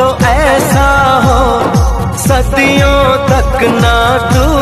तो ऐसा हो सदियों तक ना दूर।